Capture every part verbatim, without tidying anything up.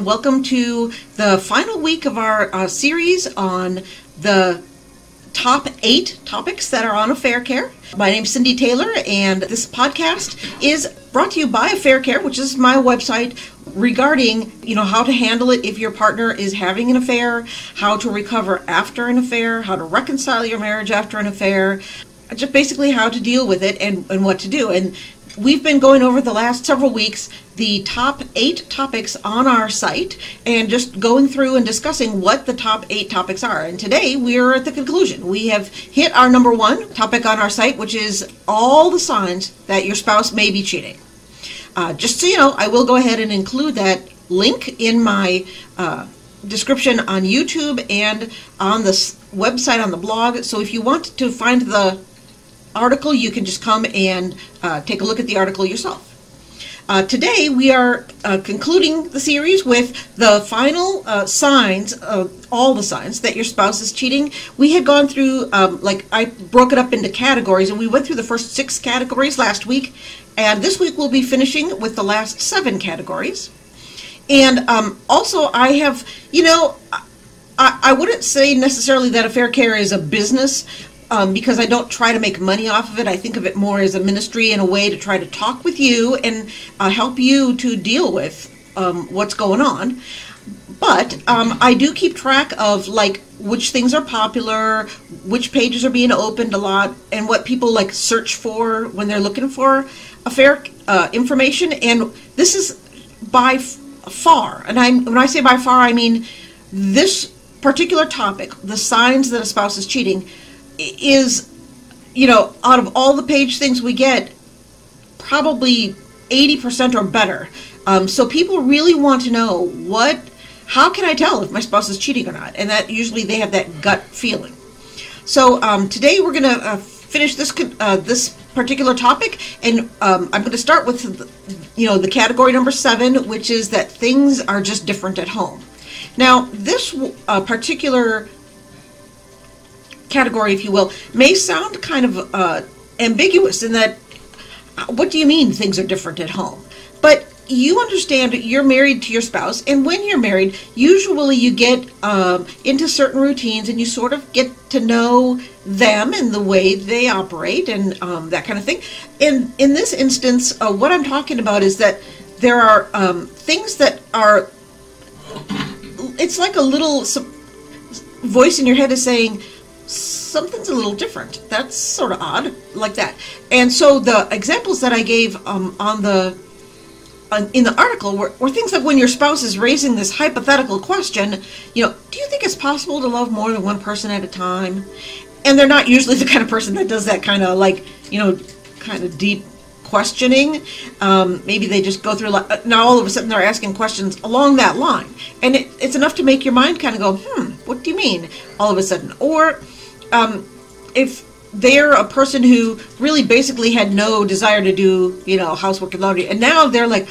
Welcome to the final week of our uh, series on the top eight topics that are on AffairCare. My name is Cindy Taylor, and this podcast is brought to you by AffairCare, which is my website regarding, you know, how to handle it if your partner is having an affair, how to recover after an affair, how to reconcile your marriage after an affair, just basically how to deal with it and, and what to do. And we've been going over the last several weeks the top eight topics on our site and just going through and discussing what the top eight topics are. And today we're at the conclusion. We have hit our number one topic on our site, which is all the signs that your spouse may be cheating. Uh, just so you know, I will go ahead and include that link in my uh, description on YouTube and on the website, on the blog. So if you want to find the article, you can just come and uh, take a look at the article yourself. Uh, today we are uh, concluding the series with the final uh, signs, uh, all the signs that your spouse is cheating. We had gone through, um, like I broke it up into categories, and we went through the first six categories last week, and this week we'll be finishing with the last seven categories. And um, also I have, you know, I, I wouldn't say necessarily that AffairCare is a business, Um, because I don't try to make money off of it. I think of it more as a ministry and a way to try to talk with you and uh, help you to deal with um, what's going on. But um, I do keep track of like which things are popular, which pages are being opened a lot, and what people like search for when they're looking for affair uh, information. And this is by far, and I'm, when I say by far, I mean this particular topic, the signs that a spouse is cheating, is, you know, out of all the page things we get, probably eighty percent or better. Um, so people really want to know what, how can I tell if my spouse is cheating or not? And that usually they have that gut feeling. So um, today we're going to uh, finish this uh, this particular topic, and um, I'm going to start with, the, you know, the category number seven, which is that things are just different at home. Now, this uh, particular category, if you will, may sound kind of uh, ambiguous in that, what do you mean things are different at home? But you understand you're married to your spouse, and when you're married, usually you get um, into certain routines and you sort of get to know them and the way they operate and um, that kind of thing. And in this instance, uh, what I'm talking about is that there are um, things that are, it's like a little voice in your head is saying, something's a little different. That's sort of odd, like that. And so the examples that I gave um, on the on, in the article were, were things like when your spouse is raising this hypothetical question, you know, do you think it's possible to love more than one person at a time? And they're not usually the kind of person that does that kind of like, you know, kind of deep questioning. Um, maybe they just go through, like, now all of a sudden they're asking questions along that line. And it, it's enough to make your mind kind of go, hmm, what do you mean all of a sudden? Or Um, if they're a person who really basically had no desire to do, you know, housework and laundry, and now they're like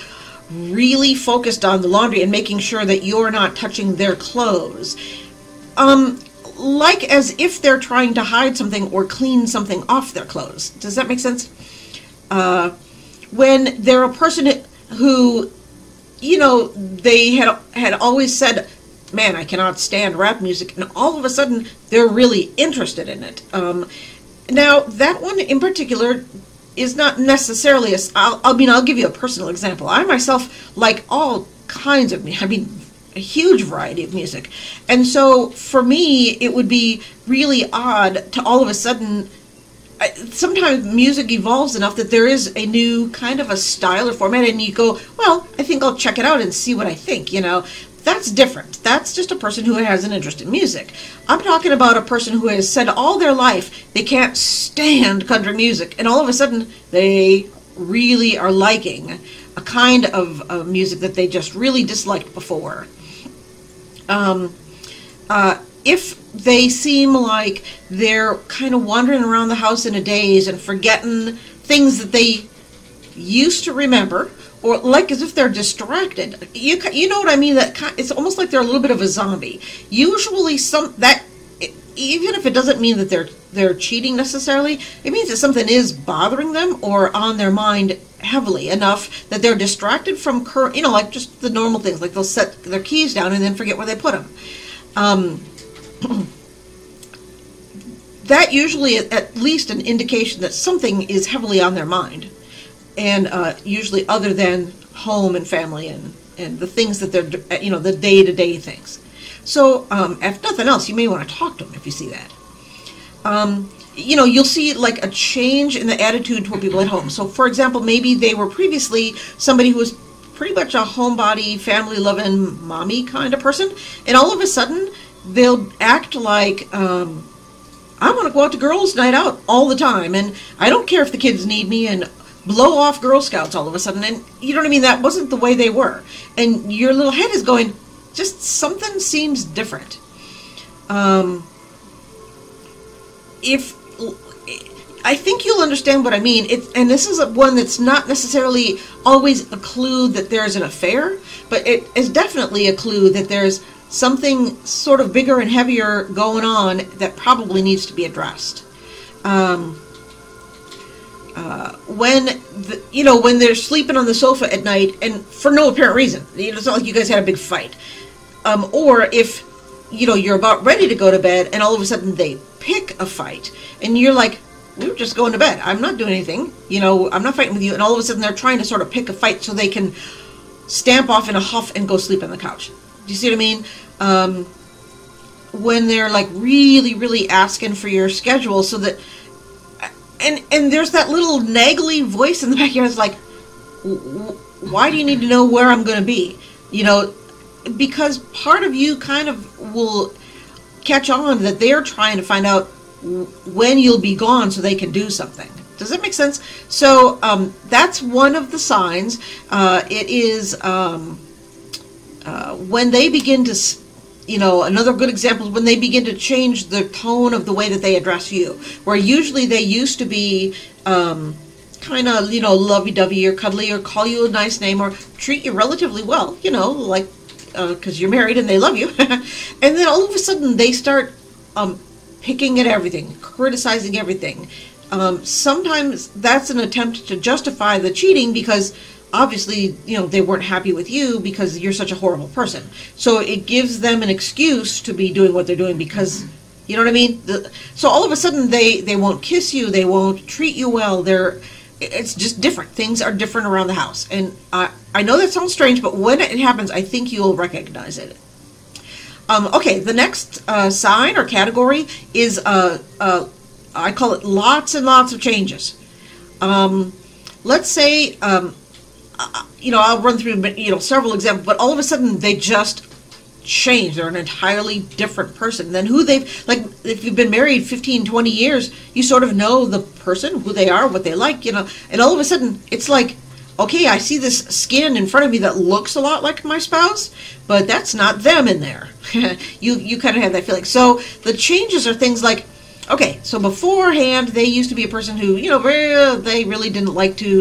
really focused on the laundry and making sure that you're not touching their clothes, um, like as if they're trying to hide something or clean something off their clothes. Does that make sense? Uh, when they're a person who, you know, they had had always said, man, I cannot stand rap music, and all of a sudden they're really interested in it. Um, now that one in particular is not necessarily a, I'll, I mean, I'll give you a personal example. I myself like all kinds of, I mean, a huge variety of music. And so for me, it would be really odd to all of a sudden, I, sometimes music evolves enough that there is a new kind of a style or format, and you go, well, I think I'll check it out and see what I think, you know. That's different. That's just a person who has an interest in music. I'm talking about a person who has said all their life they can't stand country music, and all of a sudden they really are liking a kind of uh, music that they just really disliked before. Um, uh, if they seem like they're kind of wandering around the house in a daze and forgetting things that they used to remember, or like as if they're distracted, you you know what I mean? That it's almost like they're a little bit of a zombie. Usually, some that even if it doesn't mean that they're they're cheating necessarily, it means that something is bothering them or on their mind heavily enough that they're distracted from current, you know, like just the normal things. Like they'll set their keys down and then forget where they put them. Um, that usually is at least an indication that something is heavily on their mind. And uh, usually other than home and family and, and the things that they're, you know, the day-to-day things. So um, if nothing else, you may want to talk to them if you see that. Um, you know, you'll see like a change in the attitude toward people at home. So for example, maybe they were previously somebody who was pretty much a homebody, family-loving, mommy kind of person. And all of a sudden, they'll act like... Um, I want to go out to girls' night out all the time, and I don't care if the kids need me, and blow off Girl Scouts all of a sudden, and you know what I mean? That wasn't the way they were. And your little head is going, just something seems different. Um, if I think you'll understand what I mean, it, and this is one that's not necessarily always a clue that there's an affair, but it is definitely a clue that there's something sort of bigger and heavier going on that probably needs to be addressed. Um, uh, when the, you know, when they're sleeping on the sofa at night and for no apparent reason, you know, it's not like you guys had a big fight. Um, or if you know you're about ready to go to bed and all of a sudden they pick a fight and you're like, we were just going to bed. I'm not doing anything. You know, I'm not fighting with you. And all of a sudden they're trying to sort of pick a fight so they can stamp off in a huff and go sleep on the couch. Do you see what I mean? Um, when they're like really, really asking for your schedule so that, and and there's that little naggly voice in the back of your head that's like, why do you need to know where I'm going to be? You know, because part of you kind of will catch on that they're trying to find out when you'll be gone so they can do something. Does that make sense? So um, that's one of the signs. Uh, it is... Um, Uh, when they begin to, you know, another good example is when they begin to change the tone of the way that they address you, where usually they used to be um, kind of, you know, lovey-dovey or cuddly or call you a nice name or treat you relatively well, you know, like, because uh, you're married and they love you. And then all of a sudden they start um, picking at everything, criticizing everything. Um, sometimes that's an attempt to justify the cheating because obviously, you know, they weren't happy with you because you're such a horrible person. So it gives them an excuse to be doing what they're doing because, you know what I mean? The, so all of a sudden they, they won't kiss you, they won't treat you well, they're, it's just different. Things are different around the house. And I, I know that sounds strange, but when it happens, I think you'll recognize it. Um, okay, the next uh, sign or category is, uh, uh, I call it lots and lots of changes. Um, let's say... Um, Uh, you know, I'll run through, you know, several examples, but all of a sudden they just change. They're an entirely different person than who they've, like, if you've been married fifteen, twenty years, you sort of know the person, who they are, what they like, you know, and all of a sudden it's like, okay, I see this skin in front of me that looks a lot like my spouse, but that's not them in there. you, you kind of have that feeling. So the changes are things like, okay, so beforehand they used to be a person who, you know, they really didn't like to,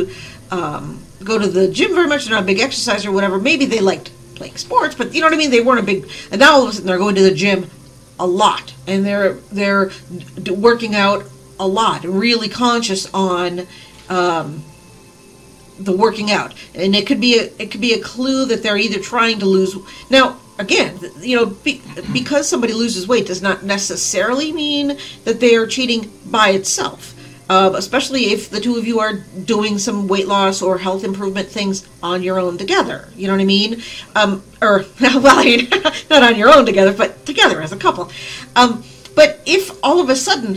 um, go to the gym very much, they're not a big exerciser or whatever, maybe they liked playing sports, but you know what I mean, they weren't a big, and now all of a sudden they're going to the gym a lot, and they're they're working out a lot, really conscious on um, the working out, and it could be a, it could be a clue that they're either trying to lose, now again, you know, be, because somebody loses weight does not necessarily mean that they are cheating by itself. Uh, especially if the two of you are doing some weight loss or health improvement things on your own together. You know what I mean? Um, or, well, I mean, not on your own together, but together as a couple. Um, but if all of a sudden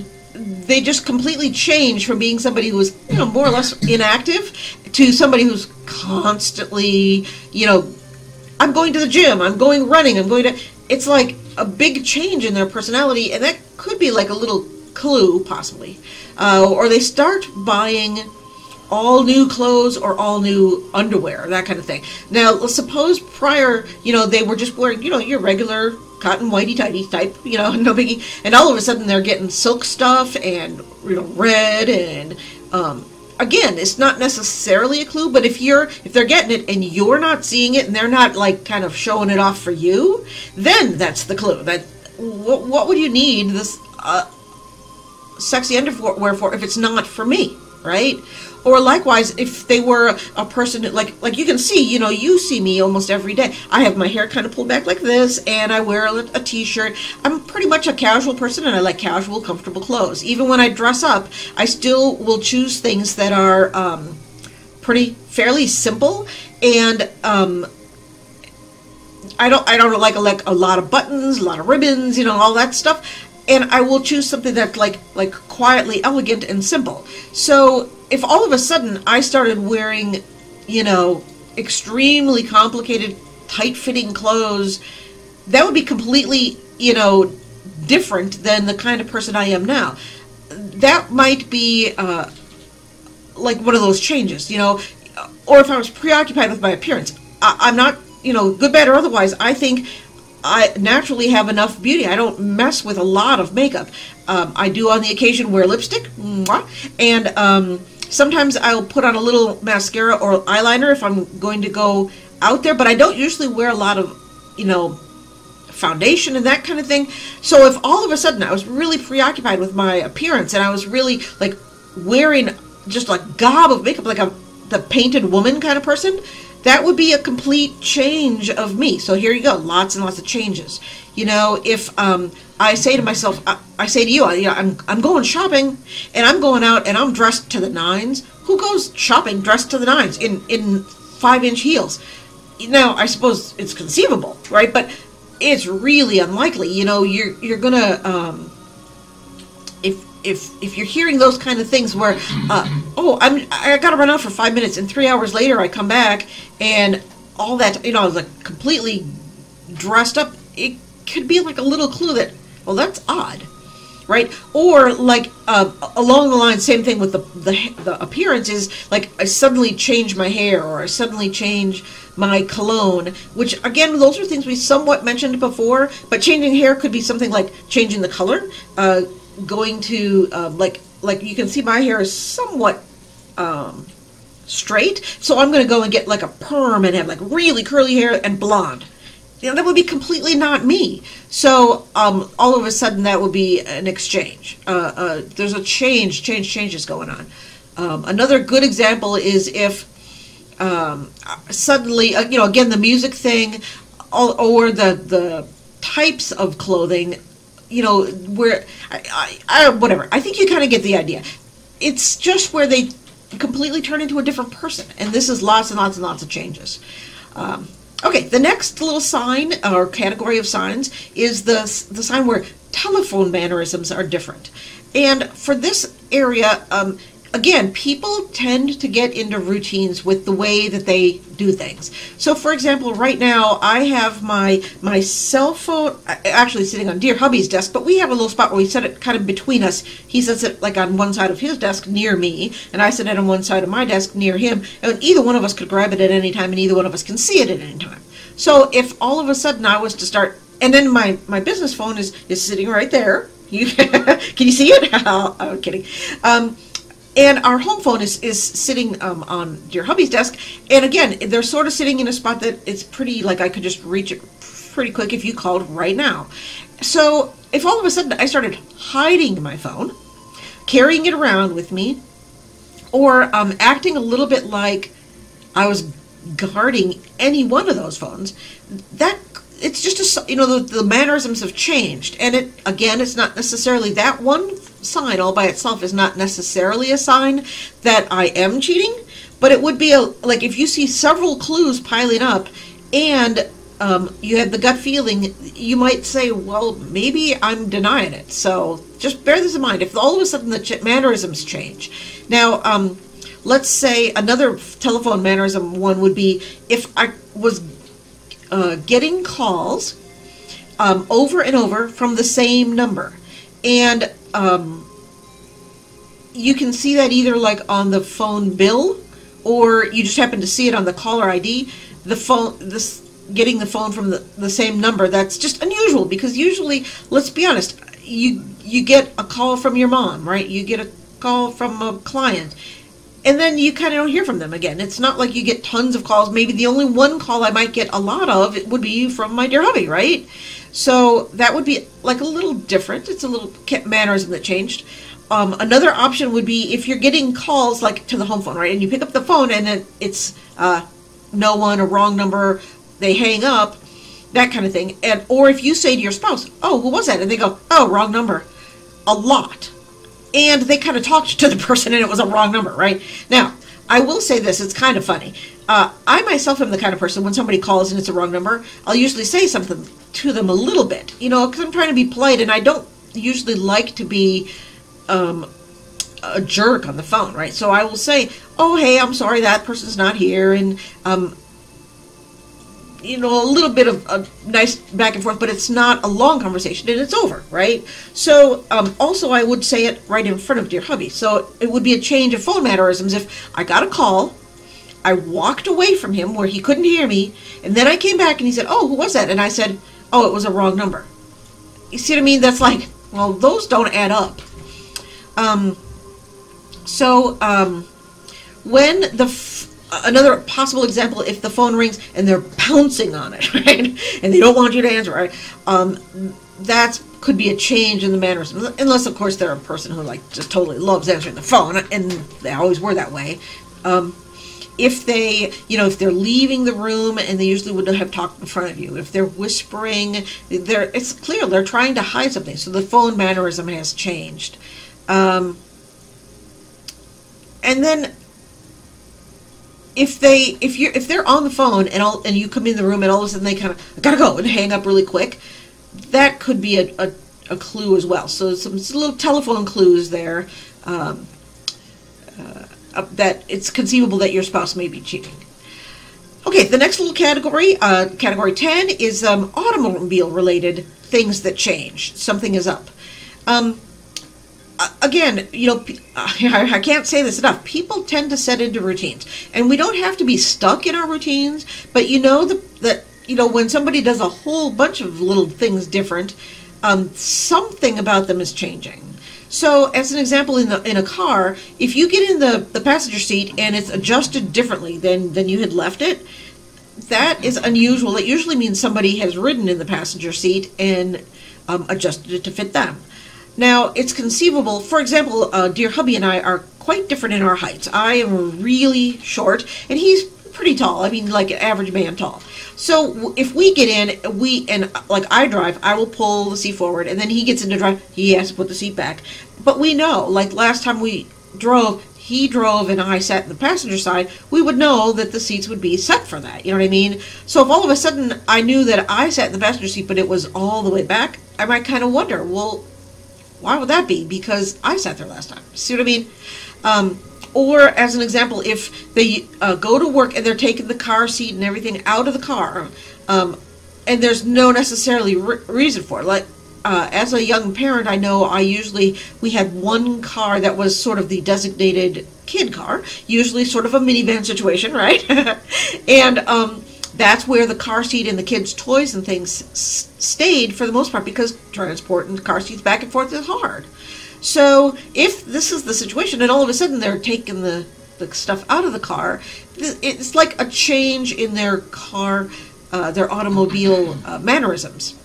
they just completely change from being somebody who was, you know, more or less inactive to somebody who's constantly, you know, I'm going to the gym, I'm going running, I'm going to... It's like a big change in their personality, and that could be like a little... clue possibly, uh, or they start buying all new clothes or all new underwear, that kind of thing. Now, let's suppose prior, you know, they were just wearing, you know, your regular cotton whitey-tighty type, you know, no biggie. And all of a sudden they're getting silk stuff and, you know, red and, um, again, it's not necessarily a clue, but if you're, if they're getting it and you're not seeing it and they're not, like, kind of showing it off for you, then that's the clue. That, what, what would you need this uh, sexy underwear for if it's not for me, right? Or likewise, if they were a person, like like you can see, you know, you see me almost every day. I have my hair kind of pulled back like this, and I wear a, a t-shirt. I'm pretty much a casual person, and I like casual, comfortable clothes. Even when I dress up, I still will choose things that are um, pretty, fairly simple, and um, I don't I don't like, like a lot of buttons, a lot of ribbons, you know, all that stuff. And I will choose something that's like like quietly elegant and simple. So if all of a sudden I started wearing, you know, extremely complicated, tight-fitting clothes, that would be completely, you know, different than the kind of person I am now. That might be uh, like one of those changes, you know, or if I was preoccupied with my appearance. I I'm not, you know, good, bad, or otherwise, I think I naturally have enough beauty. I don't mess with a lot of makeup. Um, I do on the occasion wear lipstick, mwah, and um, sometimes I'll put on a little mascara or eyeliner if I'm going to go out there, but I don't usually wear a lot of, you know, foundation and that kind of thing. So if all of a sudden I was really preoccupied with my appearance and I was really like wearing just like gob of makeup, like a, the painted woman kind of person, that would be a complete change of me. So here you go, lots and lots of changes. You know, if um, I say to myself, I, I say to you, I, you know, I'm, I'm going shopping, and I'm going out, and I'm dressed to the nines. Who goes shopping dressed to the nines in, in five-inch heels? Now, I suppose it's conceivable, right? But it's really unlikely. You know, you're, you're going to, um, if, if, if you're hearing those kind of things where, uh, oh, I'm, I got to run out for five minutes, and three hours later I come back, and all that, you know, I was like completely dressed up, it could be like a little clue that, well, that's odd, right? Or like uh, along the line, same thing with the, the, the appearance is like I suddenly change my hair, or I suddenly change my cologne, which again, those are things we somewhat mentioned before, but changing hair could be something like changing the color, uh, going to uh, like, like you can see my hair is somewhat Um, straight, so I'm going to go and get like a perm and have like really curly hair and blonde. You know, that would be completely not me. So um, all of a sudden that would be an exchange. Uh, uh, there's a change, change, changes going on. Um, another good example is if um, suddenly, uh, you know, again the music thing, all, or the the types of clothing, you know, where I, I, I whatever. I think you kind of get the idea. It's just where they completely turn into a different person, and this is lots and lots and lots of changes. Um, okay, the next little sign or category of signs is the the sign where telephone mannerisms are different, and for this area, um, again, people tend to get into routines with the way that they do things. So, for example, right now I have my my cell phone actually sitting on dear hubby's desk, but we have a little spot where we set it kind of between us. He sets it like on one side of his desk near me, and I set it on one side of my desk near him, and either one of us could grab it at any time, and either one of us can see it at any time. So if all of a sudden I was to start, and then my, my business phone is, is sitting right there. You can you see it? I'm kidding. Um, And our home phone is, is sitting um, on your hubby's desk. And again, they're sort of sitting in a spot that it's pretty, like I could just reach it pretty quick if you called right now. So if all of a sudden I started hiding my phone, carrying it around with me, or um, acting a little bit like I was guarding any one of those phones, that it's just, a, you know, the, the mannerisms have changed. And it again, it's not necessarily that one sign all by itself is not necessarily a sign that I am cheating, but it would be a, like if you see several clues piling up and um, you have the gut feeling, you might say, well, maybe I'm denying it. So just bear this in mind. If all of a sudden the mannerisms change. Now, um, let's say another telephone mannerism one would be if I was uh, getting calls um, over and over from the same number. And um, you can see that either like on the phone bill, or you just happen to see it on the caller I D. The phone, this getting the phone from the, the same number, that's just unusual, because usually, let's be honest, you you get a call from your mom, right? You get a call from a client, and then you kind of don't hear from them again. It's not like you get tons of calls. Maybe the only one call I might get a lot of, it would be from my dear hubby, right? So that would be like a little different. It's a little mannerism that changed. Um, another option would be if you're getting calls like to the home phone, right? And you pick up the phone and then it's uh, no one, a wrong number, they hang up, that kind of thing. And or if you say to your spouse, oh, who was that? And they go, oh, wrong number. A lot. And they kind of talked to the person and it was a wrong number, right? Now, I will say this, it's kind of funny. Uh, I myself am the kind of person, when somebody calls and it's a wrong number, I'll usually say something to them a little bit, you know, because I'm trying to be polite and I don't usually like to be um, a jerk on the phone, right? So I will say, oh, hey, I'm sorry, that person's not here, and, um, you know, a little bit of a nice back and forth, but it's not a long conversation and it's over, right? So um, also I would say it right in front of dear hubby. So it would be a change of phone mannerisms if I got a call, I walked away from him where he couldn't hear me, and then I came back and he said, oh, who was that? And I said, oh, it was a wrong number. You see what I mean? That's like, well, those don't add up. Um, so um, when the f another possible example, if the phone rings and they're pouncing on it, right, and they don't want you to answer, right, um, that could be a change in the mannerism, unless, of course, they're a person who, like, just totally loves answering the phone, and they always were that way. Um, if they, you know, if they're leaving the room and they usually would have talked in front of you, if they're whispering, they're, it's clear they're trying to hide something, so the phone mannerism has changed. Um, and then... If they, if you, if they're on the phone and all, and you come in the room and all of a sudden they kind of I gotta go and hang up really quick, that could be a, a, a clue as well. So some little telephone clues there um, uh, that it's conceivable that your spouse may be cheating. Okay, the next little category, uh, category ten, is um, automobile-related things that change. Something is up. Um, Again, you know, I can't say this enough. People tend to set into routines, and we don't have to be stuck in our routines. But you know that you know when somebody does a whole bunch of little things different, um, something about them is changing. So, as an example, in the in a car, if you get in the the passenger seat and it's adjusted differently than than you had left it, that is unusual. It usually means somebody has ridden in the passenger seat and um, adjusted it to fit them. Now, it's conceivable, for example, uh, dear hubby and I are quite different in our heights. I am really short, and he's pretty tall. I mean, like an average man tall. So if we get in, we and like I drive, I will pull the seat forward, and then he gets into drive, he has to put the seat back. But we know, like last time we drove, he drove and I sat in the passenger side, we would know that the seats would be set for that, you know what I mean? So if all of a sudden I knew that I sat in the passenger seat, but it was all the way back, I might kind of wonder, well, why would that be? Because I sat there last time. See what I mean? Um, or as an example, if they uh, go to work and they're taking the car seat and everything out of the car, um, and there's no necessarily re reason for it. Like uh, as a young parent, I know I usually, we had one car that was sort of the designated kid car, usually sort of a minivan situation, right? and um, that's where the car seat and the kids' toys and things s stayed for the most part, because transport and car seats back and forth is hard. So if this is the situation and all of a sudden they're taking the, the stuff out of the car, it's like a change in their car, uh, their automobile uh, mannerisms.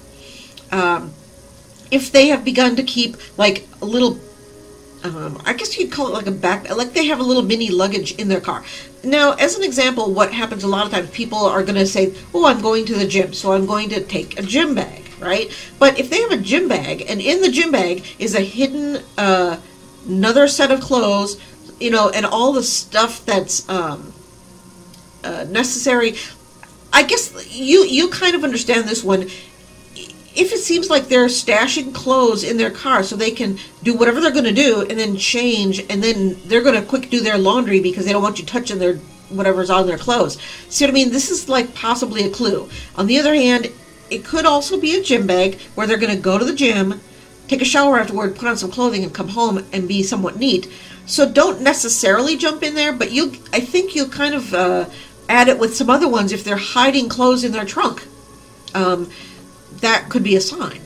Um, if they have begun to keep like a little, Um, I guess you'd call it like a backpack, like they have a little mini luggage in their car. Now, as an example, what happens a lot of times, people are going to say, oh, I'm going to the gym, so I'm going to take a gym bag, right? But if they have a gym bag, and in the gym bag is a hidden, uh, another set of clothes, you know, and all the stuff that's um, uh, necessary, I guess you, you kind of understand this one. If it seems like they're stashing clothes in their car so they can do whatever they're going to do and then change, and then they're going to quick do their laundry because they don't want you touching their whatever's on their clothes. See what I mean? This is like possibly a clue. On the other hand, it could also be a gym bag where they're going to go to the gym, take a shower afterward, put on some clothing, and come home and be somewhat neat. So don't necessarily jump in there, but you, I think you'll kind of uh, at it with some other ones. If they're hiding clothes in their trunk, um, that could be a sign.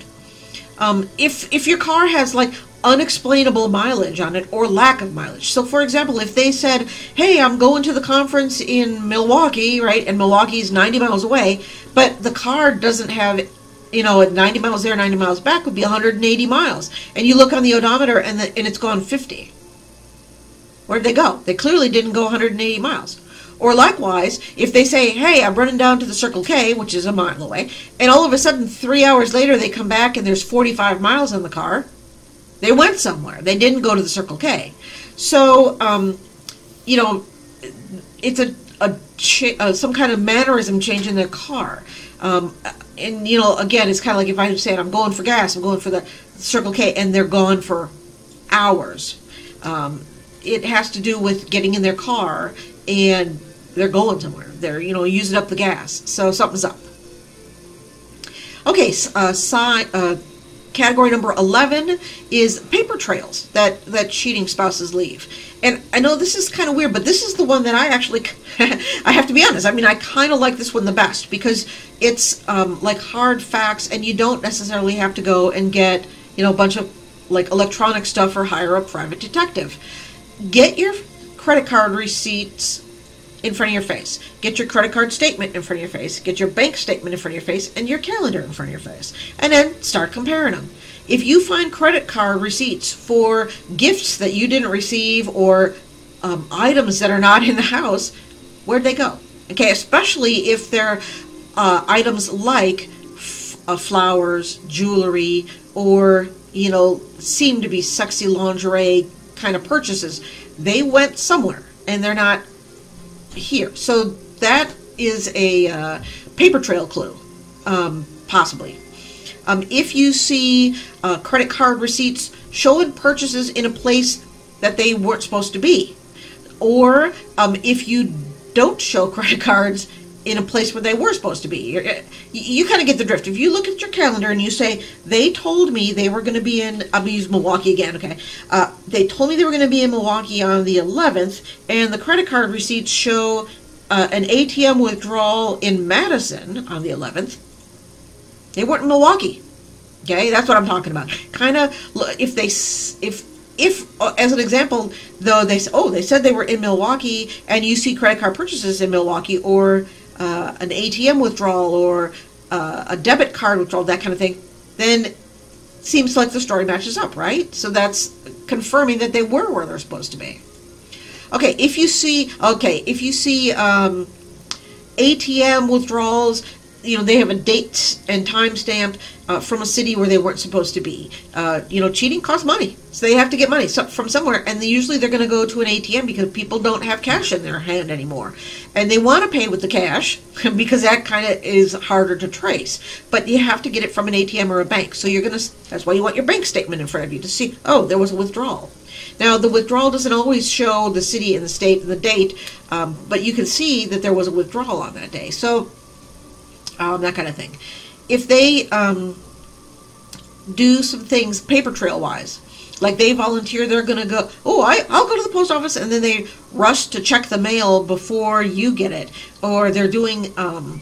Um, if, if your car has like unexplainable mileage on it or lack of mileage. So for example, if they said, hey, I'm going to the conference in Milwaukee, right? And Milwaukee's ninety miles away, but the car doesn't have, you know, at ninety miles there, ninety miles back would be one hundred eighty miles. And you look on the odometer and, the, and it's gone fifty. Where'd they go? They clearly didn't go one hundred eighty miles. Or likewise, if they say, hey, I'm running down to the Circle K, which is a mile away, and all of a sudden three hours later they come back and there's forty-five miles on the car, they went somewhere. They didn't go to the Circle K. So, um, you know, it's a, a cha uh, some kind of mannerism change in their car. Um, and, you know, again, it's kind of like if I said, I'm going for gas, I'm going for the Circle K, and they're gone for hours. Um, it has to do with getting in their car and they're going somewhere. They're, you know, using up the gas. So something's up. Okay, uh, sign, uh, category number eleven is paper trails that, that cheating spouses leave. And I know this is kind of weird, but this is the one that I actually, I have to be honest, I mean, I kind of like this one the best because it's um, like hard facts and you don't necessarily have to go and get, you know, a bunch of like electronic stuff or hire a private detective. Get your credit card receipts in front of your face. Get your credit card statement in front of your face. Get your bank statement in front of your face and your calendar in front of your face. And then start comparing them. If you find credit card receipts for gifts that you didn't receive or um, items that are not in the house, where'd they go? Okay, especially if they're uh, items like f uh, flowers, jewelry, or, you know, seem to be sexy lingerie kind of purchases. They went somewhere and they're not here. So that is a uh, paper trail clue, um, possibly. Um, if you see uh, credit card receipts showing purchases in a place that they weren't supposed to be, or um, if you don't show credit cards in a place where they were supposed to be, you're, you, you kind of get the drift. If you look at your calendar and you say, they told me they were going to be in, I'm going to use Milwaukee again, okay, uh, they told me they were going to be in Milwaukee on the eleventh, and the credit card receipts show uh, an A T M withdrawal in Madison on the eleventh, they weren't in Milwaukee. Okay, that's what I'm talking about. Kind of, if they, if, if as an example, though, they oh, they said they were in Milwaukee, and you see credit card purchases in Milwaukee, or uh, an A T M withdrawal, or uh, a debit card withdrawal, that kind of thing, then seems like the story matches up, right? So that's confirming that they were where they're supposed to be. Okay, if you see, okay, if you see um, A T M withdrawals, you know, they have a date and time stamp uh, from a city where they weren't supposed to be. Uh, you know, cheating costs money. So they have to get money from somewhere. And they, usually they're going to go to an A T M because people don't have cash in their hand anymore. And they want to pay with the cash because that kind of is harder to trace. But you have to get it from an A T M or a bank. So you're going to, that's why you want your bank statement in front of you to see, oh, there was a withdrawal. Now, the withdrawal doesn't always show the city and the state and the date, um, but you can see that there was a withdrawal on that day. So, Um, that kind of thing. If they um, do some things paper trail wise, like they volunteer, they're going to go, oh, I, I'll go to the post office, and then they rush to check the mail before you get it. Or they're doing, um,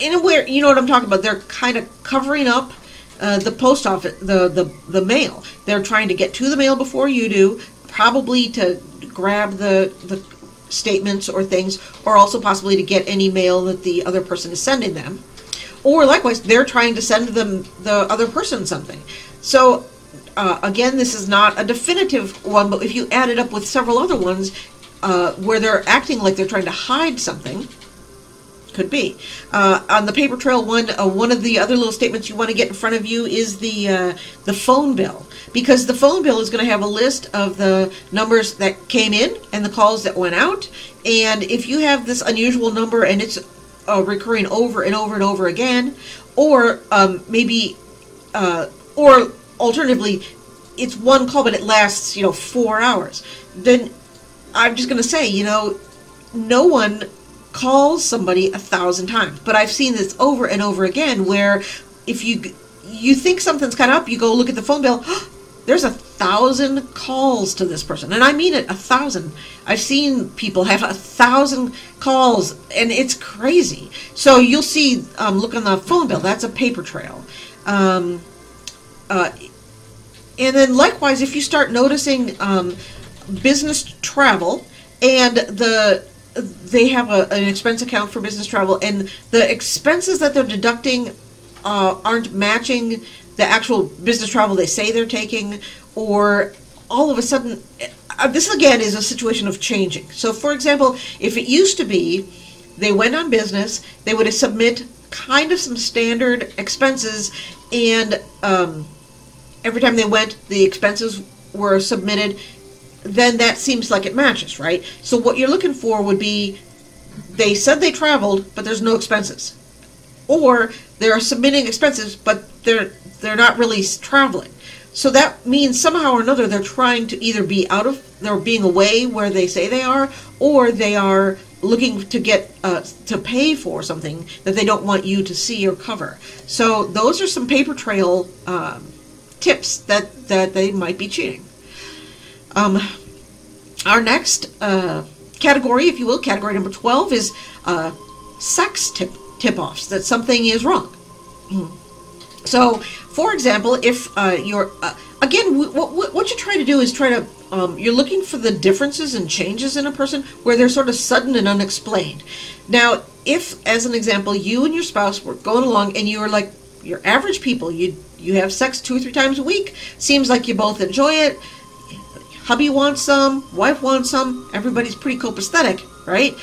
anywhere, you know what I'm talking about, they're kind of covering up uh, the post office, the, the, the mail. They're trying to get to the mail before you do, probably to grab the, the statements or things, or also possibly to get any mail that the other person is sending them, or likewise they're trying to send them, the other person, something. So uh, again, this is not a definitive one, but if you add it up with several other ones uh, where they're acting like they're trying to hide something, could be uh, on the paper trail one. Uh, one of the other little statements you want to get in front of you is the uh, the phone bill, because the phone bill is going to have a list of the numbers that came in and the calls that went out. And if you have this unusual number and it's uh, recurring over and over and over again, or um, maybe, uh, or alternatively, it's one call but it lasts, you know, four hours. Then I'm just going to say, you know, no one calls somebody a thousand times, but I've seen this over and over again where if you you think something's kind of up, you go look at the phone bill, oh, there's a thousand calls to this person, and I mean it, a thousand. I've seen people have a thousand calls, and it's crazy. So you'll see, um, look on the phone bill, that's a paper trail. Um, uh, and then likewise, if you start noticing um, business travel, and the they have a, an expense account for business travel, and the expenses that they're deducting uh, aren't matching the actual business travel they say they're taking, or all of a sudden, uh, this again is a situation of changing. So for example, if it used to be they went on business, they would submit kind of some standard expenses, and um, every time they went, the expenses were submitted, then that seems like it matches, right? So what you're looking for would be, they said they traveled, but there's no expenses. Or they're submitting expenses, but they're they're not really traveling. So that means somehow or another they're trying to either be out of, they're being away where they say they are, or they are looking to get uh, to pay for something that they don't want you to see or cover. So those are some paper trail um, tips that, that they might be cheating. Um, our next uh, category, if you will, category number twelve, is uh, sex tip tip-offs, that something is wrong. Mm. So, for example, if uh, you're, uh, again, what, what you try to do is try to, um, you're looking for the differences and changes in a person where they're sort of sudden and unexplained. Now, if, as an example, you and your spouse were going along and you were like, you're average people, you, you have sex two or three times a week, seems like you both enjoy it, hubby wants some, wife wants some, everybody's pretty copacetic, right?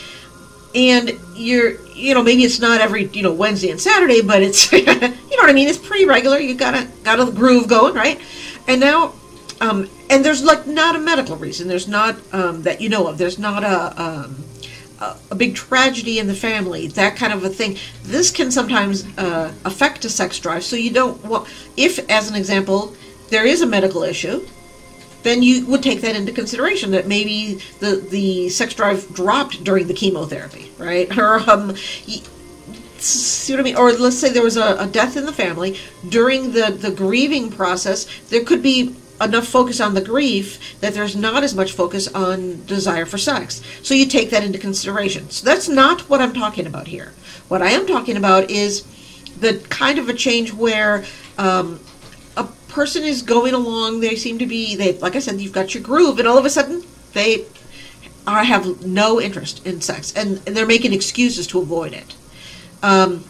And you're, you know, maybe it's not every, you know, Wednesday and Saturday, but it's, you know what I mean, it's pretty regular, you got a, got a groove going, right? And now, um, and there's like not a medical reason, there's not, um, that you know of, there's not a, um, a, a big tragedy in the family, that kind of a thing. This can sometimes uh, affect a sex drive, so you don't want, if, as an example, there is a medical issue, then you would take that into consideration, that maybe the, the sex drive dropped during the chemotherapy, right? Or, um, you, see what I mean? Or let's say there was a, a death in the family. During the, the grieving process, there could be enough focus on the grief that there's not as much focus on desire for sex. So you take that into consideration. So that's not what I'm talking about here. What I am talking about is the kind of a change where um, a person is going along, they seem to be, they, like I said, you've got your groove, and all of a sudden they are, have no interest in sex, and, and they're making excuses to avoid it. Um,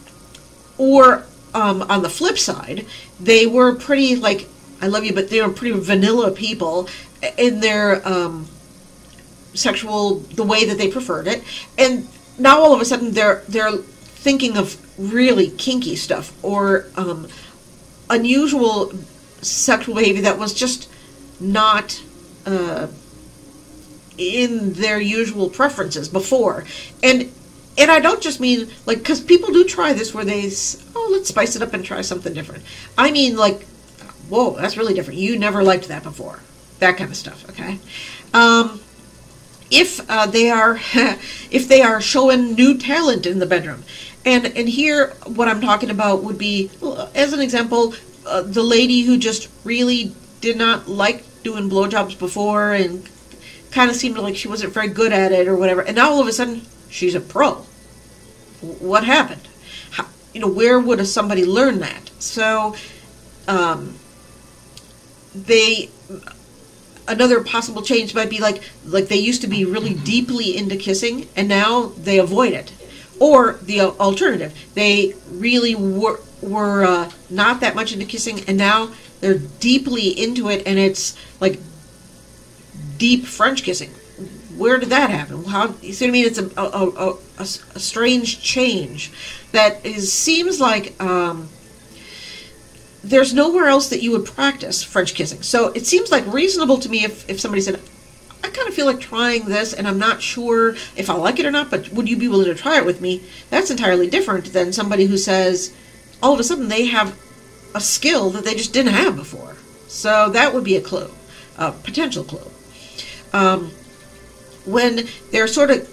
or um, on the flip side, they were pretty, like, I love you, but they were pretty vanilla people in their um, sexual, the way that they preferred it, and now all of a sudden they're, they're thinking of really kinky stuff, or um, unusual sexual behavior that was just not uh, in their usual preferences before. And and I don't just mean, like, because people do try this where they, oh, let's spice it up and try something different. I mean, like, whoa, that's really different. You never liked that before. That kind of stuff, okay? Um, if uh, they are, if they are showing new talent in the bedroom. And, and here, what I'm talking about would be, as an example, uh, the lady who just really did not like doing blowjobs before and kind of seemed like she wasn't very good at it or whatever. And now all of a sudden, she's a pro. What happened? How, you know, where would a, somebody learn that? So, um, they... Another possible change might be like, like they used to be really deeply into kissing, and now they avoid it. Or the alternative, they really were, were uh, not that much into kissing, and now they're deeply into it, and it's like deep French kissing. Where did that happen? How, you see what I mean? It's a, a, a, a strange change that is, seems like... Um, there's nowhere else that you would practice French kissing. So it seems like reasonable to me if, if somebody said, I kind of feel like trying this and I'm not sure if I like it or not, but would you be willing to try it with me? That's entirely different than somebody who says, all of a sudden they have a skill that they just didn't have before. So that would be a clue, a potential clue. Um, when they're sort of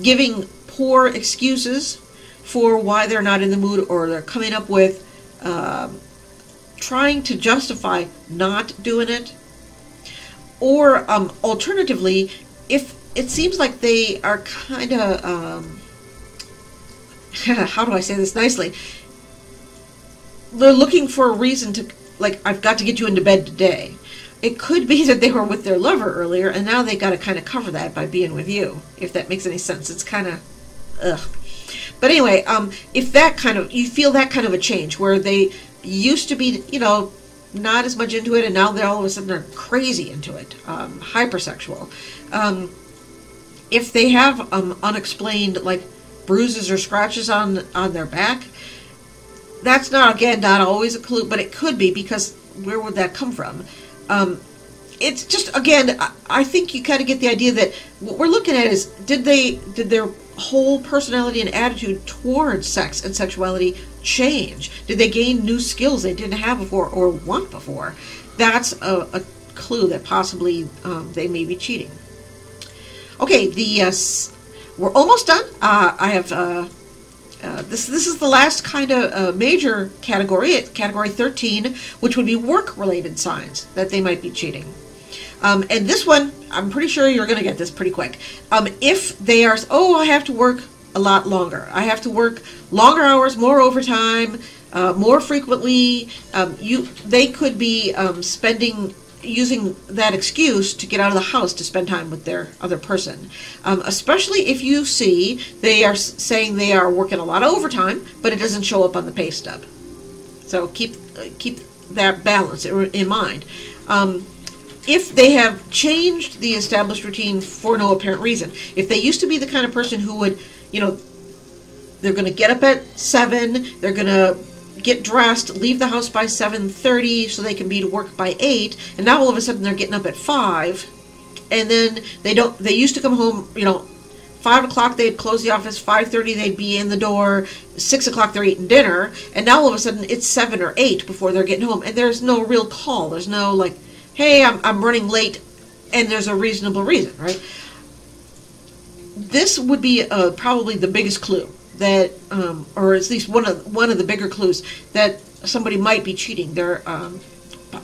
giving poor excuses for why they're not in the mood, or they're coming up with, um, trying to justify not doing it, Or um, alternatively, if it seems like they are kind of, um, how do I say this nicely? They're looking for a reason to, like, I've got to get you into bed today. It could be that they were with their lover earlier, and now they got to kind of cover that by being with you, if that makes any sense. It's kind of, ugh. But anyway, um, if that kind of, you feel that kind of a change, where they used to be, you know, not as much into it, and now they're all of a sudden they're crazy into it, um, hypersexual. Um, if they have um, unexplained, like, bruises or scratches on, on their back, that's not, again, not always a clue, but it could be, because where would that come from? Um, it's just, again, I, I think you kind of get the idea that what we're looking at is, did they, did their whole personality and attitude towards sex and sexuality change? Did they gain new skills they didn't have before or want before? That's a, a clue that possibly um, they may be cheating. Okay, the uh, we're almost done. Uh, I have uh, uh, this. This is the last kind of uh, major category, at category thirteen, which would be work-related signs that they might be cheating. Um, and this one, I'm pretty sure you're going to get this pretty quick. Um, if they are, oh, I have to work a lot longer. I have to work longer hours, more overtime, uh, more frequently. Um, you, they could be um, spending, using that excuse to get out of the house to spend time with their other person. Um, especially if you see they are saying they are working a lot of overtime, but it doesn't show up on the pay stub. So keep uh, keep that balance in mind. Um, If they have changed the established routine for no apparent reason. If they used to be the kind of person who would, you know, they're going to get up at seven, they're going to get dressed, leave the house by seven thirty so they can be to work by eight, and now all of a sudden they're getting up at five, and then they don't, they used to come home, you know, five o'clock they'd close the office, five thirty they'd be in the door, six o'clock they're eating dinner, and now all of a sudden it's seven or eight before they're getting home, and there's no real call, there's no, like, hey, I'm, I'm running late, and there's a reasonable reason, right? This would be uh, probably the biggest clue that, um, or at least one of one of the bigger clues that somebody might be cheating. They're, um,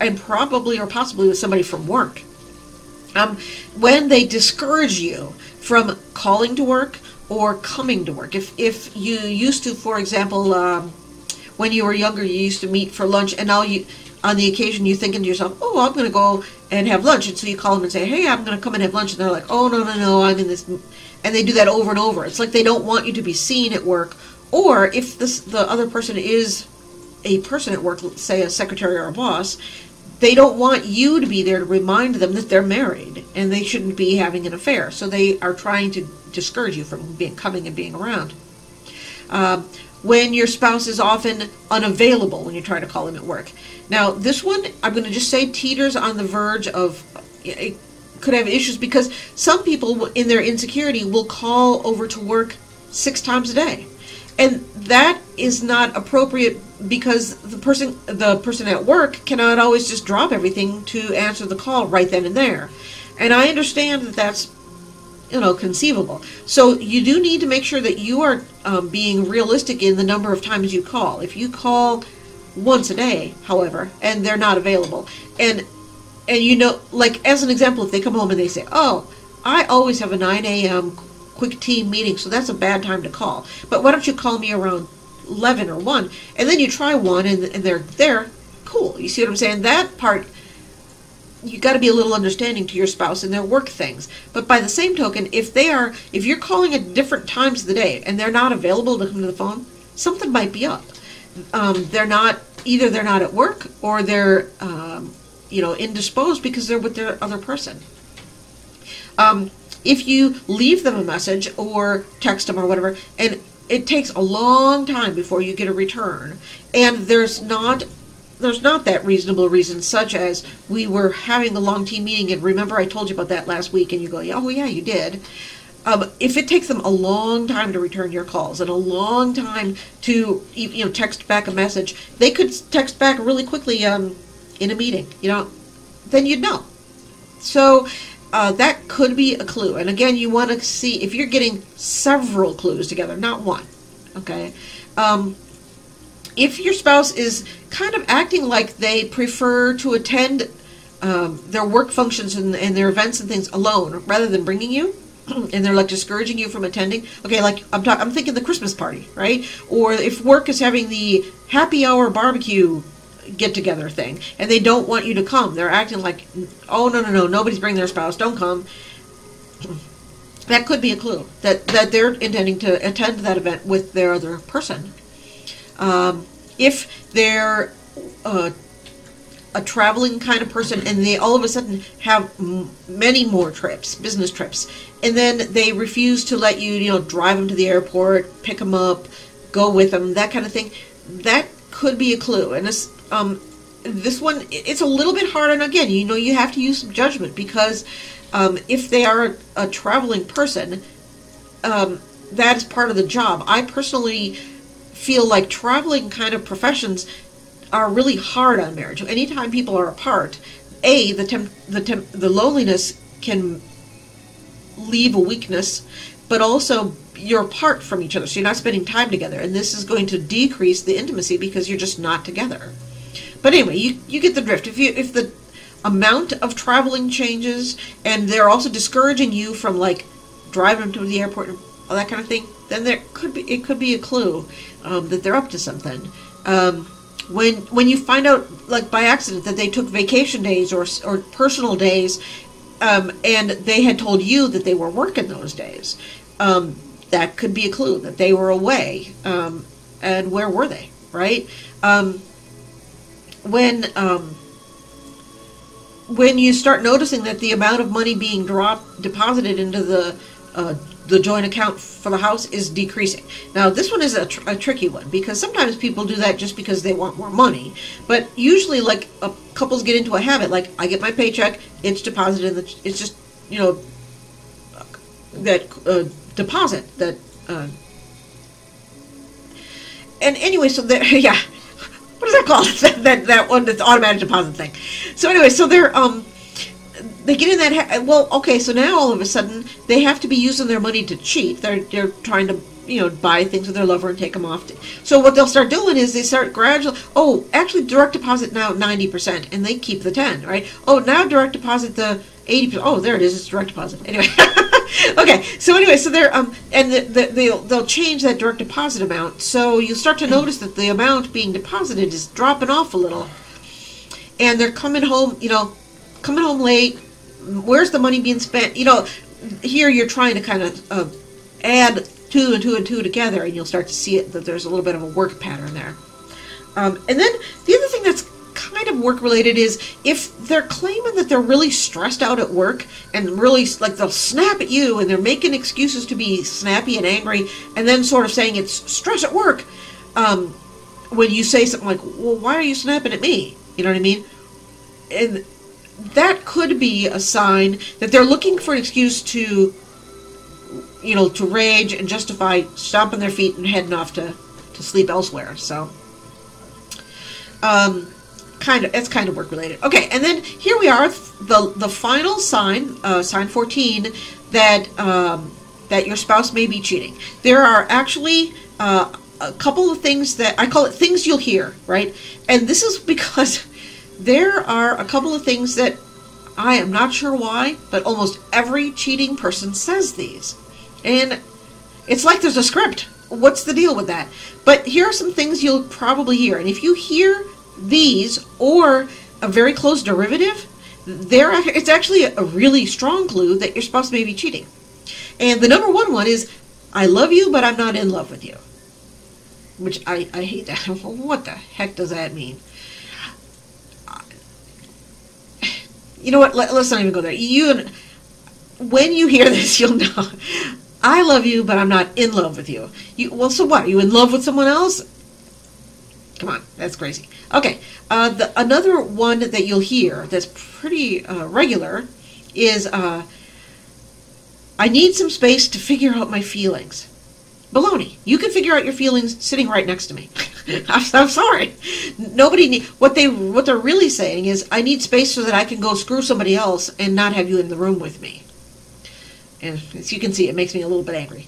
and probably or possibly with somebody from work. Um, when they discourage you from calling to work or coming to work, if if you used to, for example, um, when you were younger, you used to meet for lunch, and now you. On the occasion, you're thinking to yourself, oh, I'm going to go and have lunch. And so you call them and say, hey, I'm going to come and have lunch. And they're like, oh, no, no, no, I'm in this. And they do that over and over. It's like they don't want you to be seen at work. Or if this, the other person is a person at work, say a secretary or a boss, they don't want you to be there to remind them that they're married and they shouldn't be having an affair. So they are trying to discourage you from being, coming and being around. Um, when your spouse is often unavailable when you try to call him at work. Now, this one, I'm going to just say teeters on the verge of, it could have issues because some people in their insecurity will call over to work six times a day. And that is not appropriate because the person, the person at work cannot always just drop everything to answer the call right then and there. And I understand that that's, you know, conceivable. So you do need to make sure that you are um, being realistic in the number of times you call. If you call once a day, however, and they're not available, and and you know, like as an example, if they come home and they say, oh, I always have a nine A M quick team meeting, so that's a bad time to call, but why don't you call me around eleven or one, and then you try one and, and they're there, cool. You see what I'm saying? That part, you got to be a little understanding to your spouse and their work things. But by the same token, if they are, if you're calling at different times of the day and they're not available to come to the phone, something might be up. Um, they're not, either they're not at work or they're, um, you know, indisposed because they're with their other person. Um, if you leave them a message or text them or whatever, and it takes a long time before you get a return, and there's not, there's not that reasonable reason, such as we were having a long team meeting and remember I told you about that last week, and you go, oh yeah, you did. Um, if it takes them a long time to return your calls and a long time to, you know, text back a message, they could text back really quickly um, in a meeting, you know, then you'd know. So uh, that could be a clue. And again, you want to see if you're getting several clues together, not one, okay? Um, if your spouse is kind of acting like they prefer to attend um, their work functions and, and their events and things alone rather than bringing you. And they're like discouraging you from attending. Okay, like I'm talking, I'm thinking the Christmas party, right? Or if work is having the happy hour barbecue get together thing, and they don't want you to come, they're acting like, oh no no no, nobody's bringing their spouse, don't come. That could be a clue that that they're intending to attend that event with their other person. Um, if they're uh, a traveling kind of person and they all of a sudden have m many more trips, business trips, and then they refuse to let you, you know, drive them to the airport, pick them up, go with them, that kind of thing, that could be a clue. And this, um, this one, it's a little bit harder. And again, you know, you have to use some judgment because um, if they are a, a traveling person, um, that's part of the job. I personally feel like traveling kind of professions are really hard on marriage. Anytime people are apart, a the temp, the temp, the loneliness can leave a weakness, but also you're apart from each other, so you're not spending time together, and this is going to decrease the intimacy because you're just not together. But anyway, you you get the drift. If you if the amount of traveling changes, and they're also discouraging you from like driving to the airport and all that kind of thing, then there could be it could be a clue um, that they're up to something. Um, When when you find out, like by accident, that they took vacation days or or personal days, um, and they had told you that they were working those days, um, that could be a clue that they were away. Um, and where were they, right? Um, when um, when you start noticing that the amount of money being dropped deposited into the uh, the joint account for the house is decreasing. Now this one is a, tr a tricky one because sometimes people do that just because they want more money, but usually like a, couples get into a habit, like I get my paycheck, it's deposited in the, it's just, you know, that uh, deposit that uh, and anyway, so there, yeah, what is that called? that, that, that one, that's automatic deposit thing. So anyway, so they're um they get in that, ha well, okay, so now all of a sudden they have to be using their money to cheat. They're, they're trying to, you know, buy things with their lover and take them off. To, so what they'll start doing is they start gradually, oh, actually direct deposit now ninety percent, and they keep the ten, right? Oh, now direct deposit the eighty percent. Oh, there it is, it's direct deposit. Anyway, okay, so anyway, so they're, um, and the, the, they'll, they'll change that direct deposit amount. So you start to notice that the amount being deposited is dropping off a little. And they're coming home, you know, coming home late, where's the money being spent? You know, here you're trying to kind of uh, add two and two and two together, and you'll start to see it, that there's a little bit of a work pattern there. Um, and then the other thing that's kind of work related is if they're claiming that they're really stressed out at work and really like they'll snap at you and they're making excuses to be snappy and angry and then sort of saying it's stress at work. Um, when you say something like, well, why are you snapping at me? You know what I mean? And that could be a sign that they're looking for an excuse to, you know, to rage and justify stomping their feet and heading off to, to sleep elsewhere. So, um, kind of, it's kind of work related. Okay, and then here we are, the the final sign, uh, sign fourteen, that um, that your spouse may be cheating. There are actually uh, a couple of things that I call it things you'll hear, right? And this is because there are a couple of things that I am not sure why, but almost every cheating person says these. And it's like there's a script. What's the deal with that? But here are some things you'll probably hear. And if you hear these or a very close derivative, there it's actually a really strong clue that your spouse may be cheating. And the number one one is, I love you, but I'm not in love with you. Which I, I hate that. What the heck does that mean? You know what, let, let's not even go there. You, and when you hear this, you'll know. I love you, but I'm not in love with you. You well, so what? Are you in love with someone else? Come on, that's crazy. Okay, uh, the, another one that you'll hear that's pretty uh, regular is, uh, I need some space to figure out my feelings. Baloney. You can figure out your feelings sitting right next to me. I'm, I'm sorry. Nobody need, what they what they're really saying is, I need space so that I can go screw somebody else and not have you in the room with me. And as you can see, it makes me a little bit angry.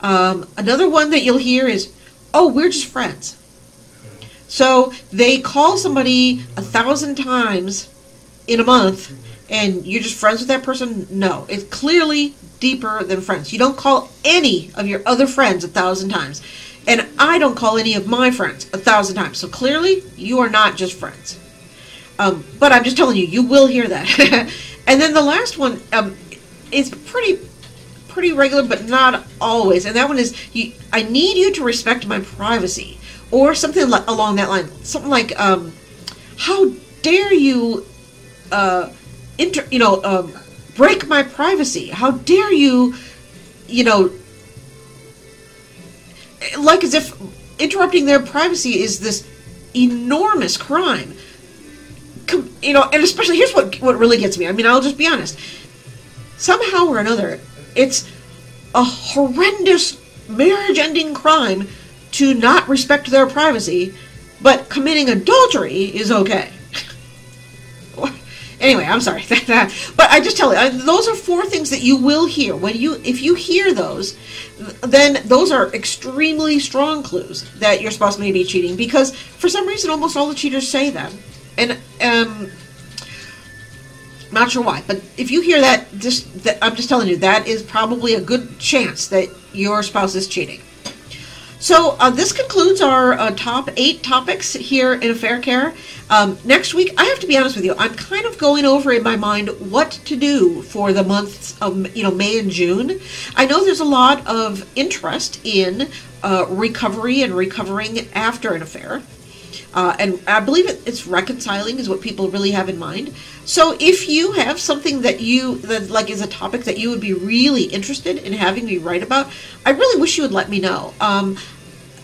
Um, another one that you'll hear is, oh, we're just friends. So they call somebody a thousand times in a month and you're just friends with that person? No. It's clearly deeper than friends. You don't call any of your other friends a thousand times. And I don't call any of my friends a thousand times. So clearly, you are not just friends. Um, but I'm just telling you, you will hear that. And then the last one um, is pretty pretty regular, but not always. And that one is, you, I need you to respect my privacy. Or something like, along that line. Something like, um, how dare you, uh, inter, you know, um, break my privacy. How dare you, you know, like as if interrupting their privacy is this enormous crime. Com you know, and especially, here's what, what really gets me. I mean, I'll just be honest. Somehow or another, it's a horrendous marriage-ending crime to not respect their privacy, but committing adultery is okay. Anyway, I'm sorry. But I just tell you, those are four things that you will hear. When you, if you hear those, then those are extremely strong clues that your spouse may be cheating, because for some reason almost all the cheaters say that. And um, not sure why, but if you hear that, just that, I'm just telling you, that is probably a good chance that your spouse is cheating. So uh, this concludes our uh, top eight topics here in AffairCare. Um, next week, I have to be honest with you, I'm kind of going over in my mind what to do for the months of, you know, May and June. I know there's a lot of interest in uh, recovery and recovering after an affair. Uh, and I believe it, it's reconciling is what people really have in mind. So if you have something that you, that like is a topic that you would be really interested in having me write about, I really wish you would let me know. Um,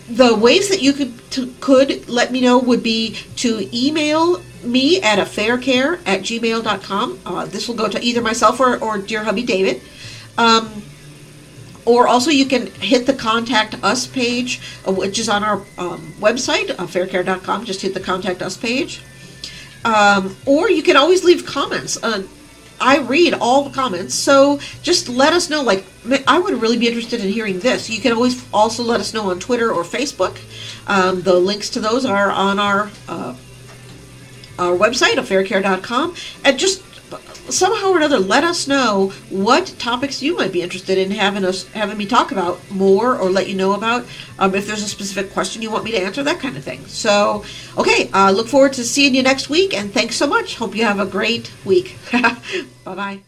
the ways that you could, to, could let me know would be to email me at affaircare at gmail dot com. Uh, this will go to either myself or, or dear hubby David. Um, Or also you can hit the Contact Us page, which is on our um, website, affaircare dot com. Just hit the Contact Us page. Um, or you can always leave comments. Uh, I read all the comments, so just let us know. Like, I would really be interested in hearing this. You can always also let us know on Twitter or Facebook. Um, the links to those are on our, uh, our website, affaircare dot com. And just somehow or another, let us know what topics you might be interested in having us having me talk about more, or let you know about um, if there's a specific question you want me to answer, that kind of thing. So, okay, uh, look forward to seeing you next week, and thanks so much. Hope you have a great week. Bye-bye.